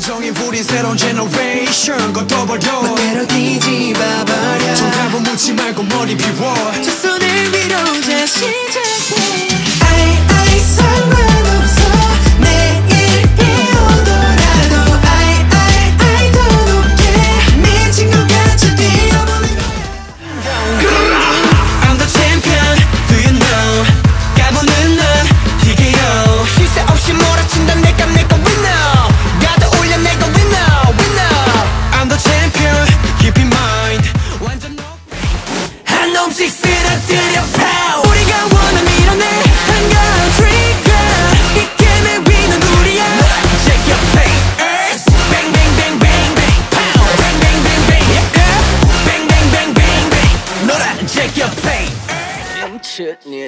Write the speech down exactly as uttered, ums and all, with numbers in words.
감정이 우린 새로운 generation 걷어버려 맘대로 뒤집어버려 정답은 묻지 말고 머리 비워 두 손을 위로 다시 잡고 shit.